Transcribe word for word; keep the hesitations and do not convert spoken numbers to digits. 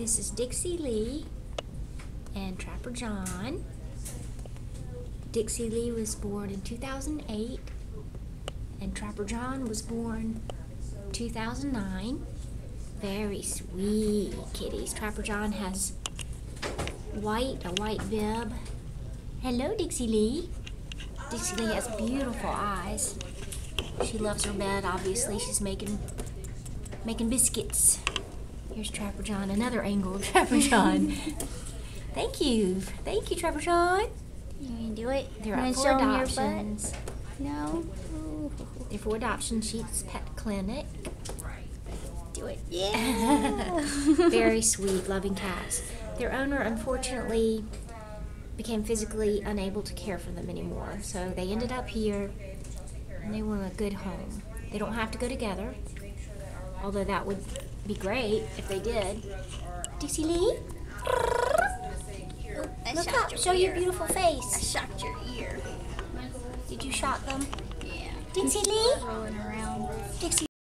This is Dixie Lee and Trapper John. Dixie Lee was born in two thousand eight and Trapper John was born two thousand nine. Very sweet kitties. Trapper John has white, a white bib. Hello, Dixie Lee. Dixie Lee has beautiful eyes. She loves her bed, obviously. She's making making biscuits. Here's Trapper John, another angle of Trapper John. Thank you. Thank you, Trapper John. You can do it. There are four adoptions. No. There are four adoption Sheets Pet Clinic. Do it. Yeah. Very sweet, loving cats. Their owner, unfortunately, became physically unable to care for them anymore. So they ended up here, and they want a good home. They don't have to go together, although that would be great if they did. Dixie Lee? I Look up, your show ear. your beautiful face. I shocked your ear. Did you shock them? Yeah. Dixie Lee? Rolling around. Dixie